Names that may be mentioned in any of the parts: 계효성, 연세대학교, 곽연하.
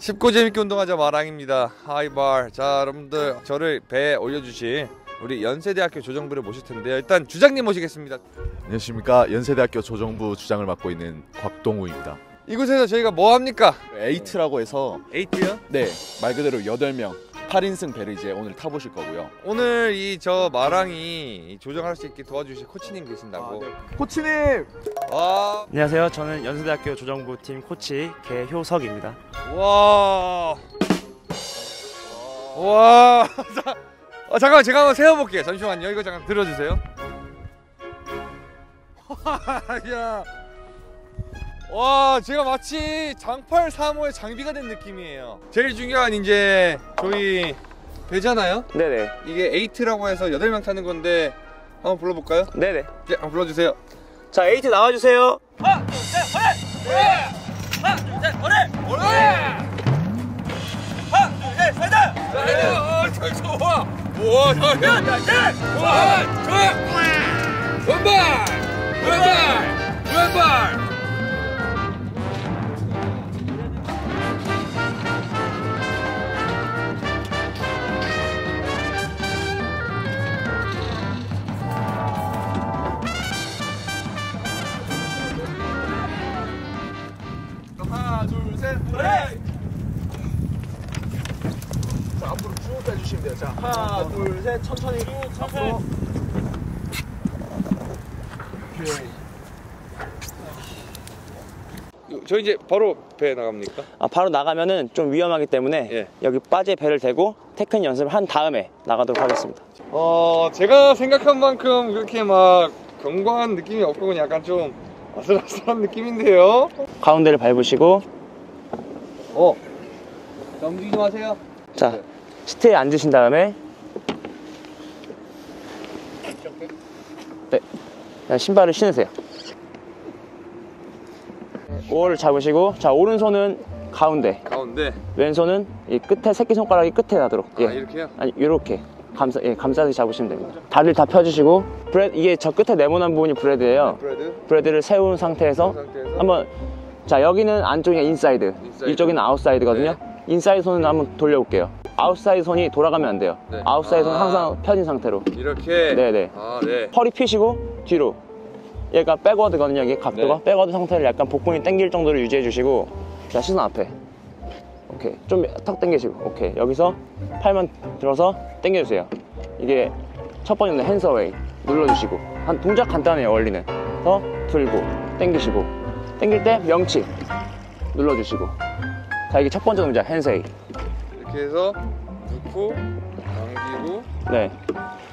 쉽고 재밌게 운동하자 마랑입니다. 하이발. 자 여러분들 저를 배에 올려주신 우리 연세대학교 조정부를 모실 텐데요. 일단 주장님 모시겠습니다. 안녕하십니까. 연세대학교 조정부 주장을 맡고 있는 곽동우입니다. 이곳에서 저희가 뭐 합니까? 에이트라고 해서. 에이트요? 네, 말 그대로 8명 8인승 배를 이제 오늘 타보실 거고요. 오늘 이 저 마랑이 조정할 수 있게 도와주실 코치님 계신다고. 아, 네. 코치님! 아... 안녕하세요. 저는 연세대학교 조정부 팀 코치 계효석입니다. 와. 잠깐만 제가 한번 세워볼게요. 잠시만요. 이거 잠깐 들어주세요. 야. 와, 제가 마치 장팔 3호의 장비가 된 느낌이에요. 제일 중요한 이제 저희 배잖아요? 네네. 이게 8라고 해서 8명 타는 건데 한번 불러볼까요? 네네. 네, 한번 불러주세요. 자, 8 나와주세요. 하나, 둘, 셋, 오래! 하나, 둘, 셋, 오래! 오래! 하나, 둘, 셋, 살자! 아, 잘 좋아! 우와, 잘 좋아! 하나, 둘, 셋! 우와, 좋아! 왼발! 왼발! 왼발! 하나, 둘, 셋, 브레이크! 자, 앞으로 쭉 빼주시면 돼요. 자, 하나, 둘, 셋, 천천히 쭉, 앞으로. 오케이. 저희 이제 바로 배에 나갑니까? 아, 바로 나가면은 좀 위험하기 때문에 예. 여기 바지에 배를 대고 테크닉 연습을 한 다음에 나가도록 하겠습니다. 제가 생각한 만큼 그렇게 막 견고한 느낌이 없고 그냥 약간 좀 아슬아슬한 느낌인데요. 가운데를 밟으시고 자, 움직이지 마세요. 자, 네. 시트에 앉으신 다음에 네, 신발을 신으세요. 5호를 잡으시고 자, 오른손은 가운데 왼손은 이 끝에 새끼손가락이 끝에 닿도록 아, 이렇게요? 아니, 이렇게 감싸듯이 잡으시면 됩니다. 다리를 다 펴주시고 브레드, 이게 저 끝에 네모난 부분이 브레드예요. 브레드를 세운 상태에서 한번 자, 여기는 안쪽이 인사이드. 이쪽은 아웃사이드거든요. 네. 인사이드 손은 한번 돌려볼게요. 아웃사이드 손이 돌아가면 안 돼요. 네. 아웃사이드 손은 항상 펴진 상태로 이렇게. 네네. 아, 네. 허리 펴시고 뒤로. 얘가 백워드거든요. 이게 각도가 네. 백워드 상태를 약간 복근이 당길 정도로 유지해 주시고 자, 시선 앞에. 오케이. 좀 탁 당기시고. 오케이. 여기서 팔만 들어서 당겨주세요. 이게 첫 번째는 핸즈어웨이 눌러주시고 한 동작 간단해요. 원리는 더 들고 당기시고 당길 때 명치 눌러주시고 자, 이게 첫 번째 동작 핸즈어웨이 이렇게 해서 넣고 당기고 네.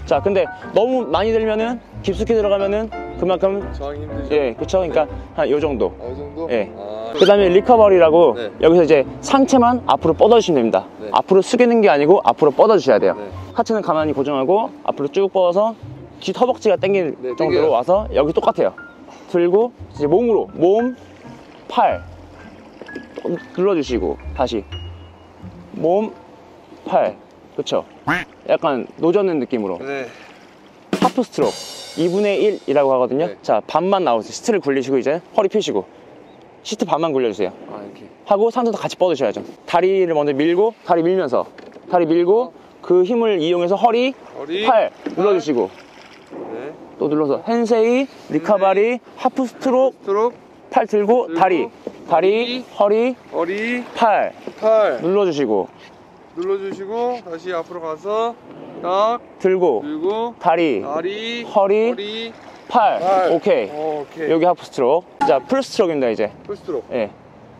자, 근데 너무 많이 들면은 깊숙이 들어가면은 그만큼 저항이 힘들죠. 예, 그쵸. 그러니까 네. 한 요 정도. 정도? 예. 아, 그 다음에 리커버리라고 네. 여기서 이제 상체만 앞으로 뻗어주시면 됩니다. 네. 앞으로 숙이는 게 아니고 앞으로 뻗어주셔야 돼요. 네. 하체는 가만히 고정하고 앞으로 쭉 뻗어서 뒤 허벅지가 당길 네, 정도로 당겨요. 와서 여기 똑같아요. 들고 이제 몸으로 팔 눌러주시고 다시 팔 그쵸. 약간 노젓는 느낌으로 네. 하프 스트로크 2분의 1이라고 하거든요. 네. 자, 반만 나오세요. 시트를 굴리시고 이제 허리 펴시고 시트 반만 굴려주세요. 아, 이렇게. 하고 상체도 같이 뻗으셔야죠. 다리를 먼저 밀고 다리 밀고 그 힘을 이용해서 허리 팔 눌러주시고 네. 또 눌러서 핸세이 리카바리 하프 스트로크 팔 들고 다리 허리 팔 눌러주시고 다시 앞으로 가서 딱 들고 다리 허리 팔. 오케이. 여기 하프 스트로크. 자, 풀 스트로크입니다. 이제 풀 스트로크. 예.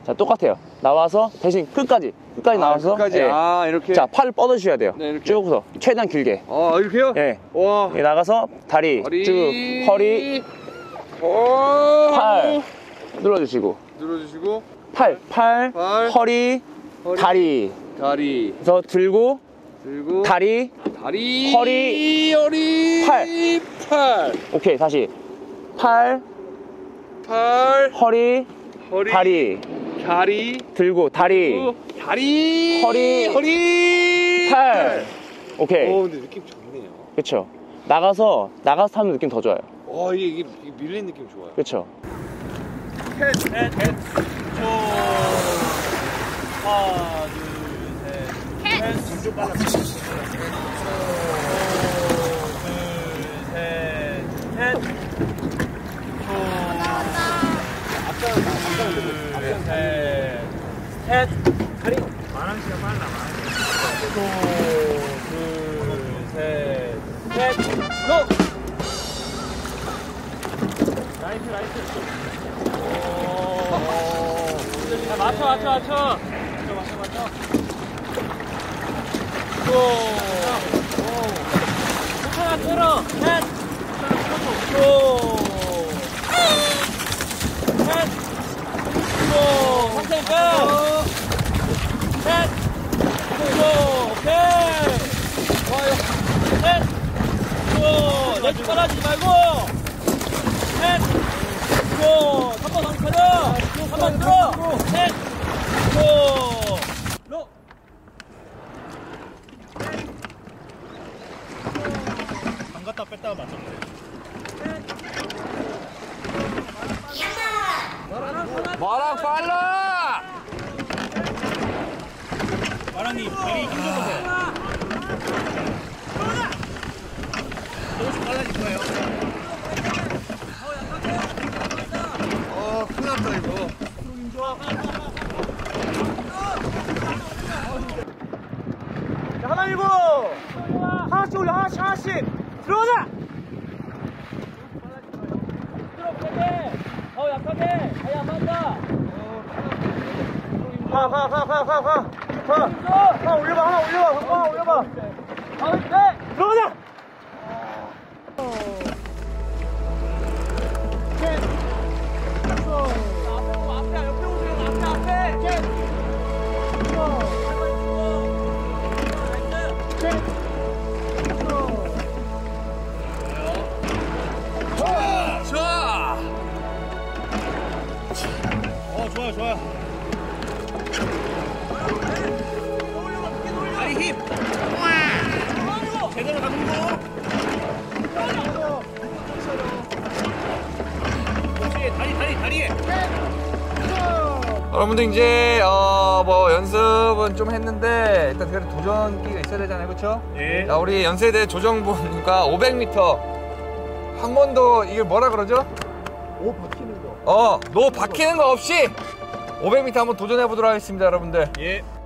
자, 똑같아요. 나와서 대신 끝까지 나와서 끝까지. 예. 아, 이렇게. 자, 팔을 뻗어주셔야 돼요. 네, 이렇게. 쭉서 최대한 길게. 아, 이렇게요? 예. 와. 예, 나가서 다리 쭉 허리 팔 눌러주시고 팔 허리 다리 그래서 들고 다리 허리 팔 오케이. 다시 팔 허리 다리 들고 다리 허리 팔 오케이. 근데 느낌 좋네요. 그쵸. 나가서 하면 느낌 더 좋아요. 와, 이게 밀린 느낌 좋아요. 그쵸. 캣 하나, 둘, 셋. 헬스. 좀 빨랐어. 하나, 둘, 셋. 셋, 다리. 만원씨가 빨라, 만원씨. 둘, 셋, 셋, 고! 나이스, 나이스. 오. 자, 맞춰, 맞춰, 맞춰. 맞춰, 맞춰, 맞춰. 고! 오. 하나 끌어. 셋. 고! 셋. 고! 컨텐츠 고! 왼쪽 빨아주지 말고! 셋! 고! 3번 방패다! 3번 들어! 셋! 고! 로! 담갔다 뺐다가 맞췄네. 마랑 빨라! 마랑님, 다리 힘줘보세요. 조금씩 빨라질 거예요. 큰일 났다, 이거. 자, 하나 밀고! 하나씩 올려, 하나씩, 하나씩! 들어가자! 들어보세요. 약하게! 아예 안 맞다! 가! 올려봐, 하나 올려봐! 하나 올려봐! 들어가자! 여러분들 이제 연습은 좀 했는데 일단 그래도 도전기가 있어야 되잖아요, 그렇죠? 예. 자, 우리 연세대 조정부가 500m 한 번 더 이걸 뭐라 그러죠? 노 박히는 거. 노 박히는 거 없이 500m 한번 도전해 보도록 하겠습니다, 여러분들. 예. 아,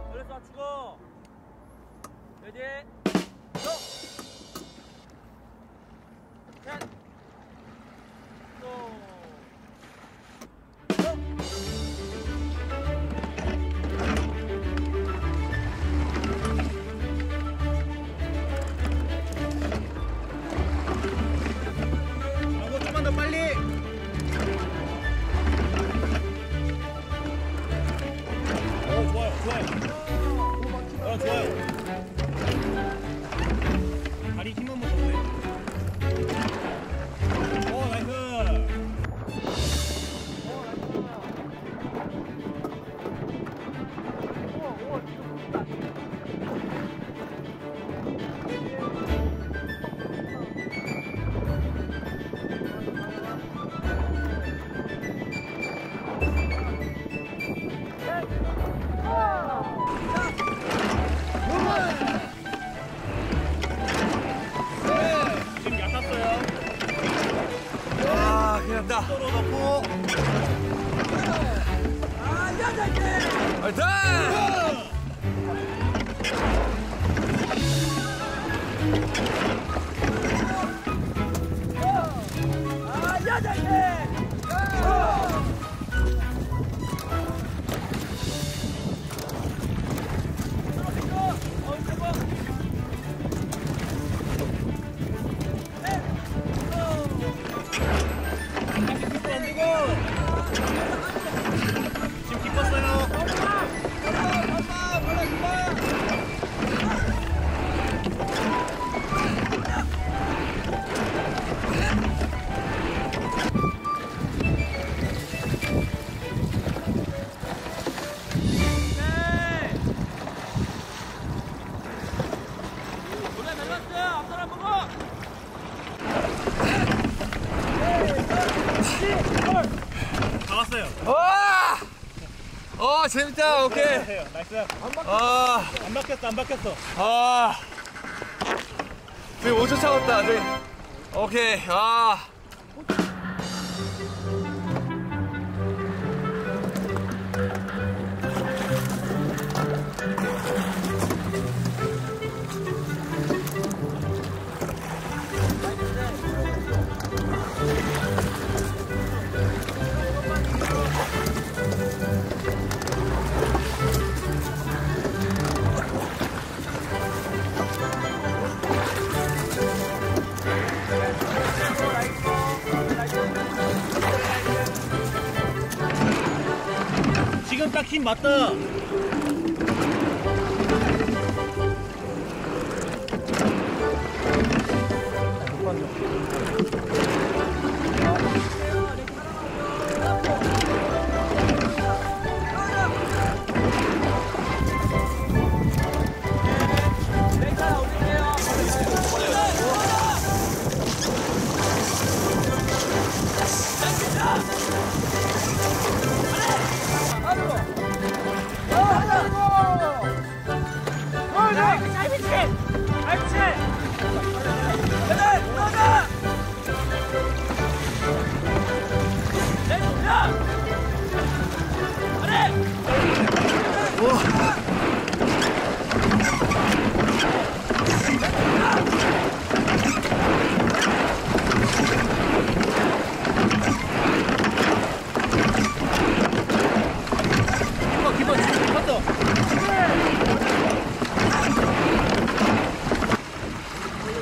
재밌다. 오케이. 나이스. 안 바뀌었어. 아. 지금 5초 차였다. 아직. 오케이. 아. 지금 딱 힘 맞다.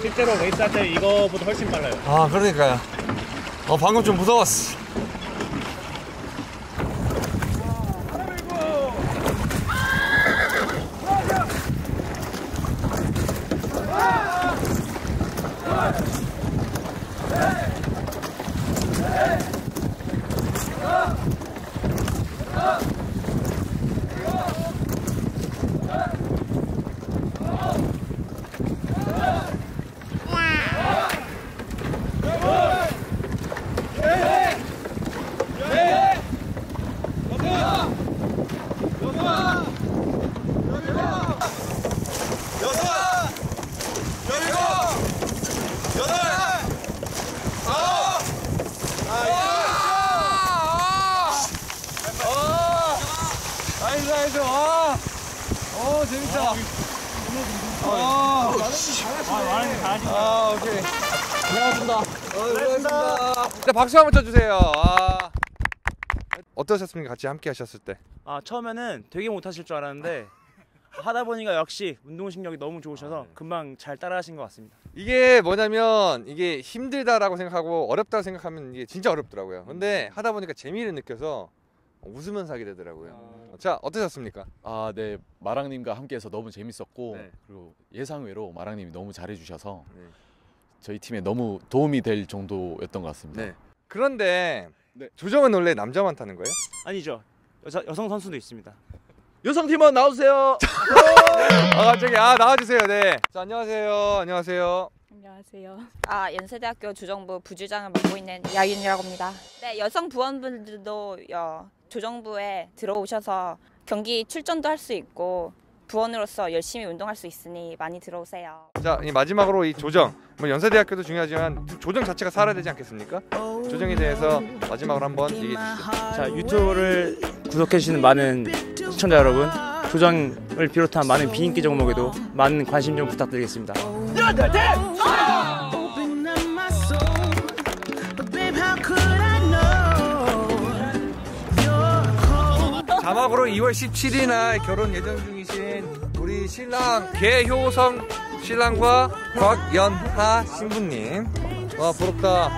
실제로 레이스 할 때 이거보다 훨씬 빨라요. 아, 그러니까요. 방금 좀 무서웠어. 재밌다. 오케이. 고생하셨습니다. 박수 한번 쳐주세요. 어떠셨습니까? 같이 함께 하셨을 때? 처음에는 되게 못하실 줄 알았는데 하다 보니까 역시 운동신경이 너무 좋으셔서 금방 잘 따라하신 것 같습니다. 이게 뭐냐면 이게 힘들다라고 생각하고 어렵다고 생각하면 이게 진짜 어렵더라고요. 근데 하다 보니까 재미를 느껴서 웃으면서 하게 되더라고요. 자, 어떠셨습니까? 네, 마랑님과 함께해서 너무 재밌었고, 네. 그리고 예상외로 마랑님이 너무 잘해주셔서 네. 저희 팀에 너무 도움이 될 정도였던 것 같습니다. 네. 그런데 네. 조정은 원래 남자만 타는 거예요? 아니죠. 여성 선수도 있습니다. 여성 팀원 나오세요. 갑자기 나와주세요. 네. 자, 안녕하세요. 안녕하세요. 연세대학교 주정부 부주장을 맡고 있는 야윤이라고 합니다. 네, 여성 부원분들도 조정부에 들어오셔서 경기 출전도 할 수 있고 부원으로서 열심히 운동할 수 있으니 많이 들어오세요. 자, 마지막으로 이 조정. 연세대학교도 중요하지만 조정 자체가 살아야 되지 않겠습니까? 조정에 대해서 마지막으로 한번 얘기해 주시죠. 자, 유튜브를 구독해 주시는 많은 시청자 여러분, 조정을 비롯한 많은 비인기 종목에도 많은 관심 좀 부탁드리겠습니다. 자막으로 2월 17일 날 결혼 예정 중이신 우리 신랑 계효성 신랑과 곽연하 신부님. 와, 부럽다.